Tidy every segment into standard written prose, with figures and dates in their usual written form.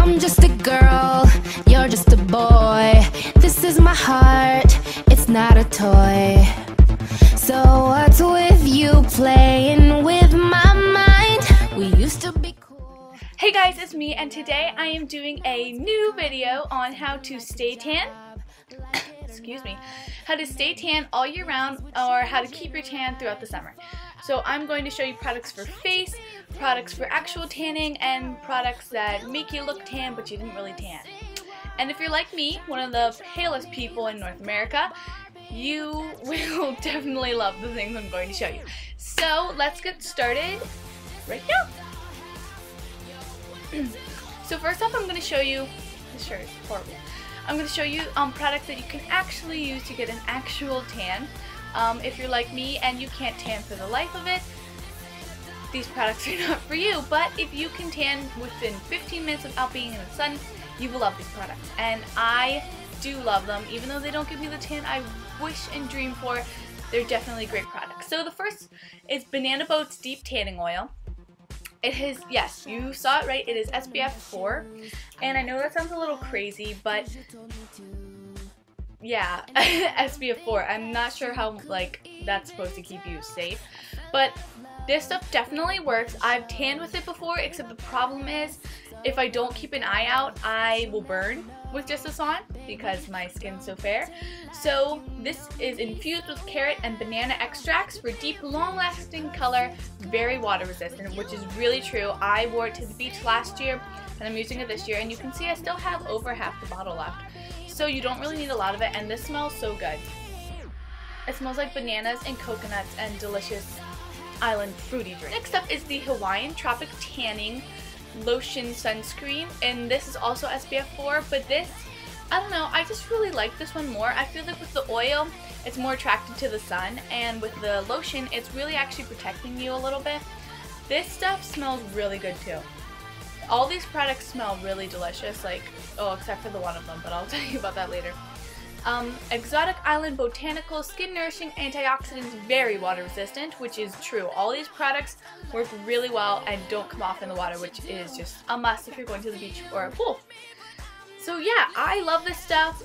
I'm just a girl, you're just a boy. This is my heart, it's not a toy. So what's with you playing with my mind? We used to be cool. Hey guys, it's me, and today I am doing a new video on how to stay tan. Excuse me. How to stay tan all year round, or how to keep your tan throughout the summer. So I'm going to show you products for face, products for actual tanning, and products that make you look tan but you didn't really tan. And if you're like me, one of the palest people in North America, you will definitely love the things I'm going to show you. So let's get started right now. So first off, I'm going to show you, this shirt is horrible. I'm going to show you products that you can actually use to get an actual tan. If you're like me and you can't tan for the life of it, these products are not for you. But if you can tan within 15 minutes without being in the sun, you will love these products. And I do love them, even though they don't give me the tan I wish and dream for. They're definitely great products. So the first is Banana Boat's Deep Tanning Oil. It is, yes, you saw it right, it is SPF 4. And I know that sounds a little crazy, but yeah, SPF 4. I'm not sure how, like, that's supposed to keep you safe. But this stuff definitely works. I've tanned with it before, except the problem is, if I don't keep an eye out, I will burn with just this on because my skin's so fair. So this is infused with carrot and banana extracts for deep, long-lasting color, very water resistant, which is really true. I wore it to the beach last year, and I'm using it this year, and you can see I still have over half the bottle left. So you don't really need a lot of it, and this smells so good. It smells like bananas and coconuts and delicious island fruity drink. Next up is the Hawaiian Tropic Tanning Lotion Sunscreen, and this is also SPF 4, but this, I don't know, I just really like this one more. I feel like with the oil, it's more attracted to the sun, and with the lotion, it's really actually protecting you a little bit. This stuff smells really good too. All these products smell really delicious, like, oh, except for the one of them, but I'll tell you about that later. Exotic Island Botanical, Skin Nourishing, Antioxidants, very water resistant, which is true. All these products work really well and don't come off in the water, which is just a must if you're going to the beach or a pool. So yeah, I love this stuff.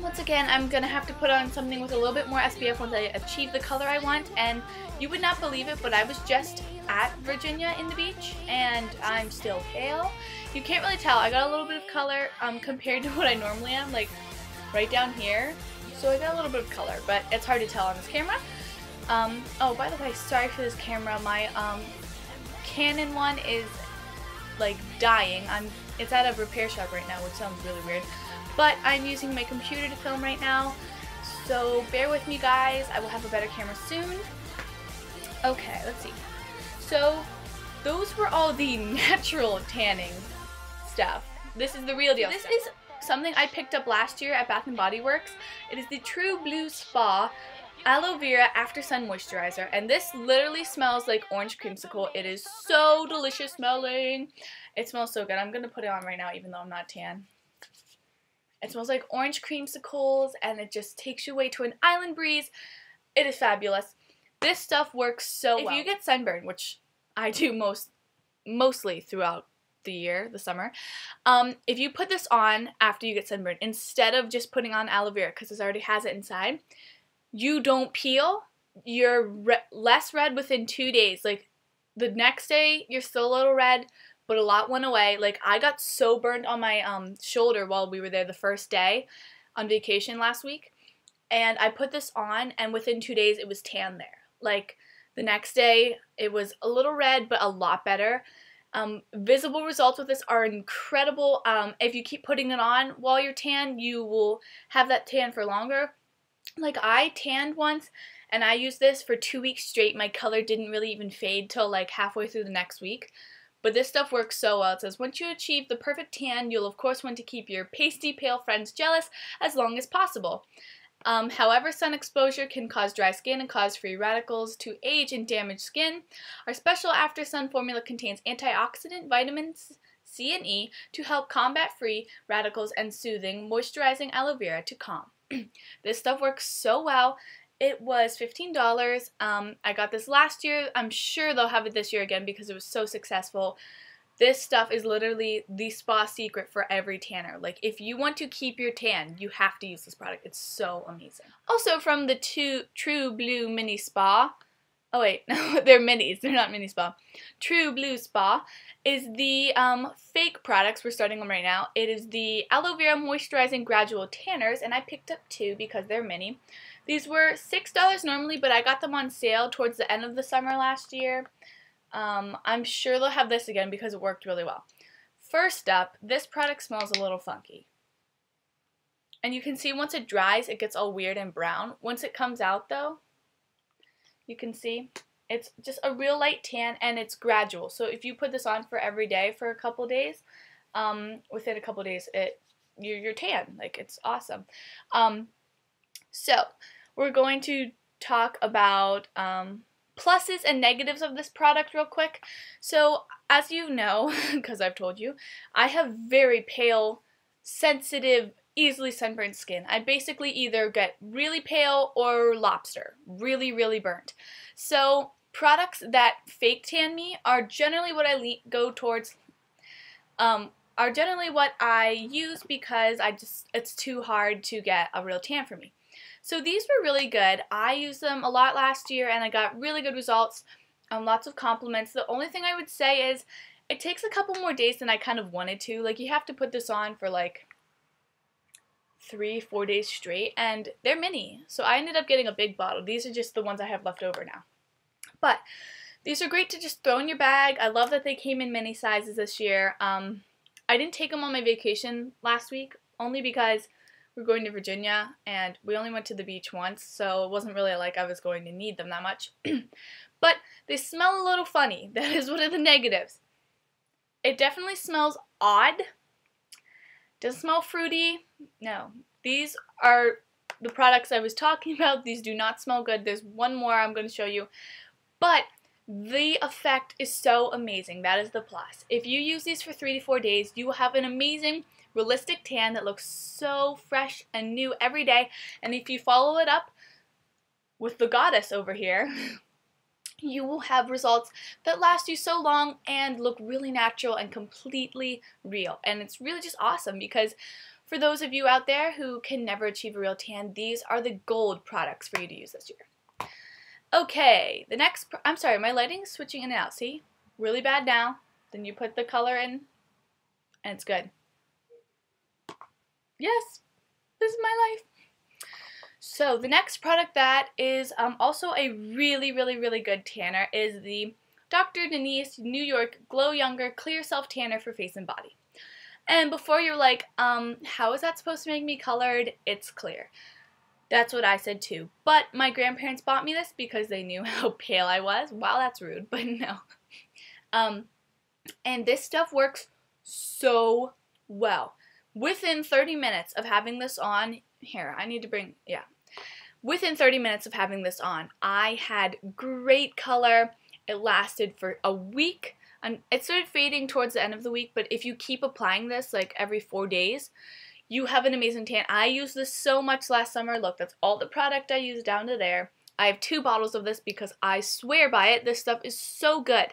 Once again, I'm going to have to put on something with a little bit more SPF once I achieve the color I want. And you would not believe it, but I was just at Virginia in the beach, and I'm still pale. You can't really tell. I got a little bit of color compared to what I normally am, like right down here. So I got a little bit of color, but it's hard to tell on this camera. Oh, by the way, sorry for this camera. My Canon one is like dying. It's at a repair shop right now, which sounds really weird. But I'm using my computer to film right now, so bear with me guys. I will have a better camera soon. Okay, let's see. So those were all the natural tanning stuff. This is the real deal. This is something I picked up last year at Bath & Body Works. It is the True Blue Spa Aloe Vera After Sun Moisturizer, and this literally smells like orange creamsicle. It is so delicious smelling. It smells so good. I'm gonna put it on right now even though I'm not tan. It smells like orange creamsicles, and it just takes you away to an island breeze. It is fabulous. This stuff works so well. If you get sunburn, which I do mostly throughout the year, the summer, if you put this on after you get sunburn, instead of just putting on aloe vera, because this already has it inside, you don't peel. You're less red within 2 days. Like, the next day, you're still a little red, but a lot went away. Like, I got so burned on my shoulder while we were there the first day on vacation last week. And I put this on, and within 2 days, it was tan there. Like, the next day, it was a little red, but a lot better. Visible results with this are incredible. If you keep putting it on while you're tan, you will have that tan for longer. Like, I tanned once, and I used this for 2 weeks straight. My color didn't really even fade till, like, halfway through the next week. But this stuff works so well. It says, once you achieve the perfect tan, you'll of course want to keep your pasty pale friends jealous as long as possible. However, sun exposure can cause dry skin and cause free radicals to age and damage skin. Our special After Sun formula contains antioxidant vitamins C and E to help combat free radicals and soothing, moisturizing aloe vera to calm. This stuff works so well. It was $15. I got this last year. I'm sure they'll have it this year again because it was so successful. This stuff is literally the spa secret for every tanner. Like, if you want to keep your tan, you have to use this product. It's so amazing. Also from the True Blue Mini Spa, oh wait, no, they're minis, they're not mini spa. True Blue Spa is the fake products. We're starting them right now. It is the Aloe Vera Moisturizing Gradual Tanners, and I picked up two because they're mini. These were $6 normally, but I got them on sale towards the end of the summer last year. I'm sure they'll have this again because it worked really well. First up, this product smells a little funky. And you can see once it dries, it gets all weird and brown. Once it comes out though, you can see it's just a real light tan and it's gradual. So if you put this on for every day for a couple days, within a couple days you're tan. Like, it's awesome. So we're going to talk about pluses and negatives of this product real quick. So as you know, because I've told you, I have very pale, sensitive, easily sunburned skin. I basically either get really pale or lobster, really, really burnt. So products that fake tan me are generally what I go towards, are generally what I use because it's too hard to get a real tan for me. So these were really good. I used them a lot last year and I got really good results, lots of compliments. The only thing I would say is it takes a couple more days than I kind of wanted to. Like, you have to put this on for like 3-4 days straight, and they're mini. So I ended up getting a big bottle. These are just the ones I have left over now. But these are great to just throw in your bag. I love that they came in mini sizes this year. I didn't take them on my vacation last week only because we're going to Virginia and we only went to the beach once, so it wasn't really like I was going to need them that much. But they smell a little funny. That is one of the negatives. It definitely smells odd. Doesn't smell fruity. No. These are the products I was talking about. These do not smell good. There's one more I'm going to show you. But the effect is so amazing. That is the plus. If you use these for 3 to 4 days, you will have an amazing, realistic tan that looks so fresh and new every day. And if you follow it up with the goddess over here, you will have results that last you so long and look really natural and completely real. And it's really just awesome because for those of you out there who can never achieve a real tan, these are the gold products for you to use this year. Okay, the next, I'm sorry, my lighting's switching in and out, see? Really bad now. Then you put the color in and it's good. Yes, this is my life. So the next product that is also a really, really, really good tanner is the Dr. Denise New York Glow Younger Clear Self Tanner for Face and Body. And before you're like, how is that supposed to make me colored? It's clear. That's what I said too. But my grandparents bought me this because they knew how pale I was. Wow, that's rude, but no. And this stuff works so well. Within 30 minutes of having this on, here, I need to bring, yeah. Within 30 minutes of having this on, I had great color. It lasted for a week. It started fading towards the end of the week, but if you keep applying this like every 4 days, you have an amazing tan. I used this so much last summer. Look, that's all the product I used down to there. I have 2 bottles of this because I swear by it. This stuff is so good.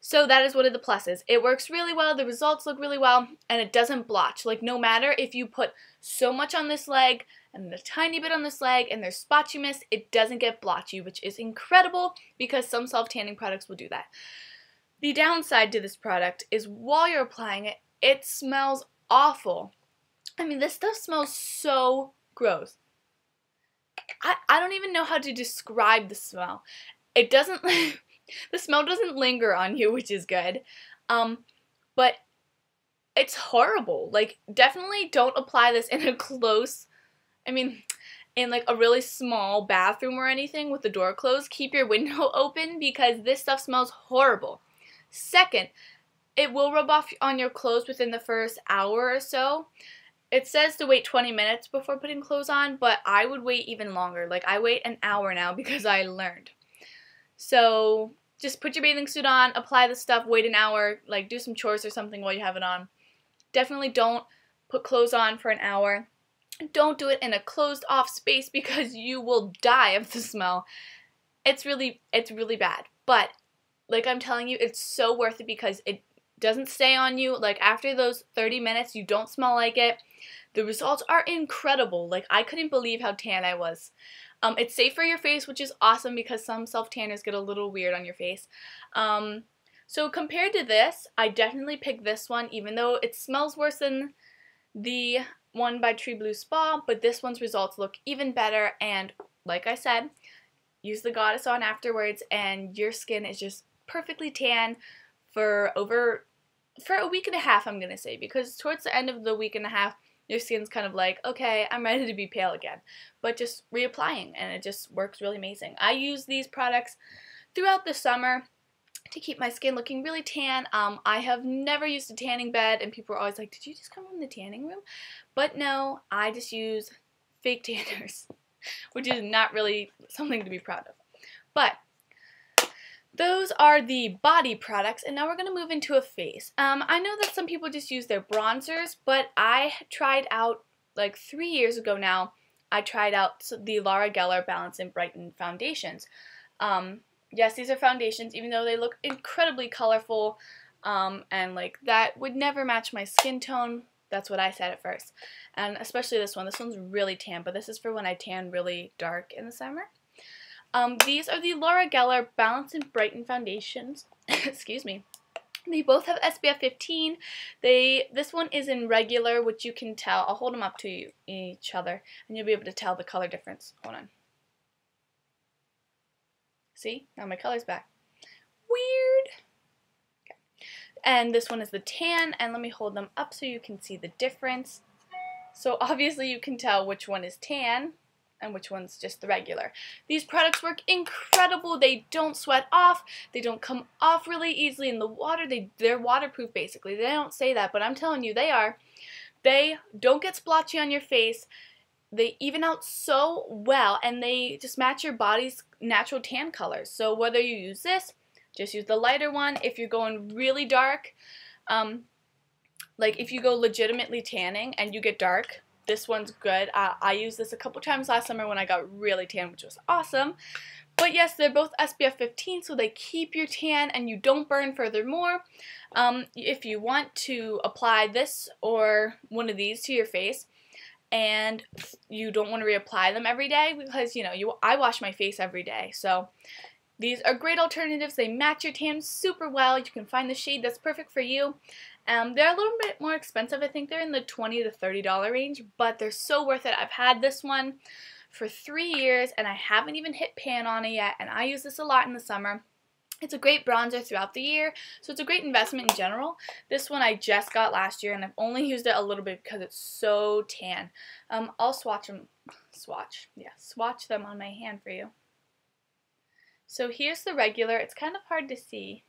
So that is one of the pluses. It works really well, the results look really well, and it doesn't blotch. Like, no matter if you put so much on this leg and a tiny bit on this leg and there's spots you miss, it doesn't get blotchy, which is incredible because some self-tanning products will do that. The downside to this product is while you're applying it, it smells awful. I mean, this stuff smells so gross. I don't even know how to describe the smell. It doesn't... The smell doesn't linger on you, which is good, but it's horrible. Like, definitely don't apply this in a close, I mean, in like a really small bathroom or anything with the door closed. Keep your window open because this stuff smells horrible. Second, it will rub off on your clothes within the first hour or so. It says to wait 20 minutes before putting clothes on, but I would wait even longer. Like, I wait an hour now because I learned. So just put your bathing suit on, apply the stuff, wait an hour, like do some chores or something while you have it on. Definitely don't put clothes on for an hour. Don't do it in a closed off space because you will die of the smell. It's really bad. But like I'm telling you, it's so worth it because it doesn't stay on you. Like, after those 30 minutes, you don't smell like it. The results are incredible. Like, I couldn't believe how tan I was. It's safe for your face, which is awesome because some self-tanners get a little weird on your face. So compared to this, I definitely picked this one, even though it smells worse than the one by True Blue Spa, but this one's results look even better, and like I said, use the goddess on afterwards, and your skin is just perfectly tan for a week and a half, I'm gonna say, because towards the end of the week and a half, your skin's kind of like, okay, I'm ready to be pale again, but just reapplying, and it just works really amazing. I use these products throughout the summer to keep my skin looking really tan. I have never used a tanning bed, and people are always like, did you just come from the tanning room? But no, I just use fake tanners, which is not really something to be proud of. But those are the body products, and now we're going to move into a face. I know that some people just use their bronzers, but I tried out, like 3 years ago now, I tried out the Laura Geller Balance and Brighten foundations. Yes, these are foundations, even though they look incredibly colorful, and like that would never match my skin tone. That's what I said at first. And especially this one. This one's really tan, but this is for when I tan really dark in the summer. These are the Laura Geller Balance and Brighten foundations. Excuse me. They both have SPF 15. This one is in regular, which you can tell. I'll hold them up to each other, and you'll be able to tell the color difference. Hold on. See? Now my color's back. Weird! Okay. And this one is the tan, and let me hold them up so you can see the difference. So obviously you can tell which one is tan and which one's just the regular. These products work incredible. They don't sweat off. They don't come off really easily in the water. They're waterproof, basically. They don't say that, but I'm telling you, they are. They don't get splotchy on your face. They even out so well, and they just match your body's natural tan colors. So whether you use this, just use the lighter one. If you're going really dark, like if you go legitimately tanning and you get dark, this one's good. I used this a couple times last summer when I got really tan, which was awesome. But yes, they're both SPF 15, so they keep your tan and you don't burn furthermore. If you want to apply this or one of these to your face, and you don't want to reapply them every day because, you know, I wash my face every day. So these are great alternatives. They match your tan super well. You can find the shade that's perfect for you. They're a little bit more expensive. I think they're in the $20 to $30 range, but they're so worth it. I've had this one for 3 years, and I haven't even hit pan on it yet, and I use this a lot in the summer. It's a great bronzer throughout the year, so it's a great investment in general. This one I just got last year, and I've only used it a little bit because it's so tan. I'll swatch them on my hand for you. So here's the regular. It's kind of hard to see,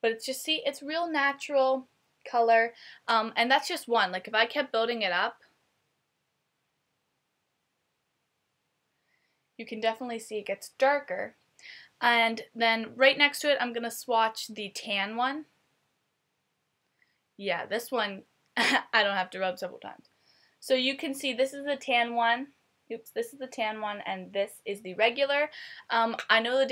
but it's just, see, it's real natural color, and that's just one. Like, if I kept building it up, you can definitely see it gets darker. And then right next to it, I'm going to swatch the tan one. Yeah, this one, I don't have to rub several times. So you can see this is the tan one. Oops, this is the tan one, and this is the regular. I know the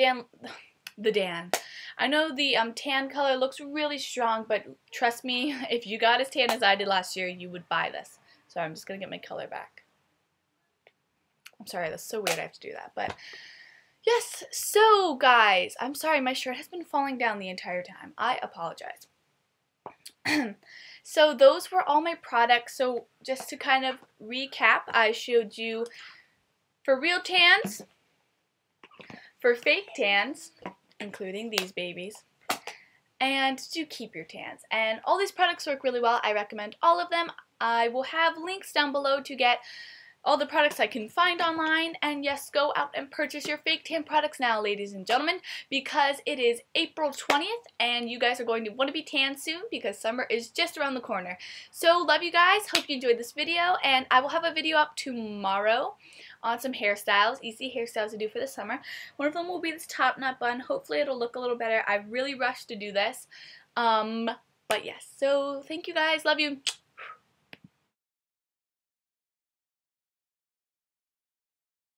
tan color looks really strong, but trust me, if you got as tan as I did last year, you would buy this. So I'm just going to get my color back. I'm sorry, that's so weird I have to do that, but... Yes, so guys, I'm sorry, my shirt has been falling down the entire time. I apologize. So those were all my products. So just to kind of recap, I showed you for real tans, for fake tans, including these babies, and to keep your tans. And all these products work really well. I recommend all of them. I will have links down below to get all the products I can find online, and yes, go out and purchase your fake tan products now, ladies and gentlemen, because it is April 20th, and you guys are going to want to be tan soon because summer is just around the corner. So, love you guys, hope you enjoyed this video, and I will have a video up tomorrow on some hairstyles, easy hairstyles to do for the summer. One of them will be this top knot bun. Hopefully it'll look a little better. I really rushed to do this, but yes, so thank you guys, love you.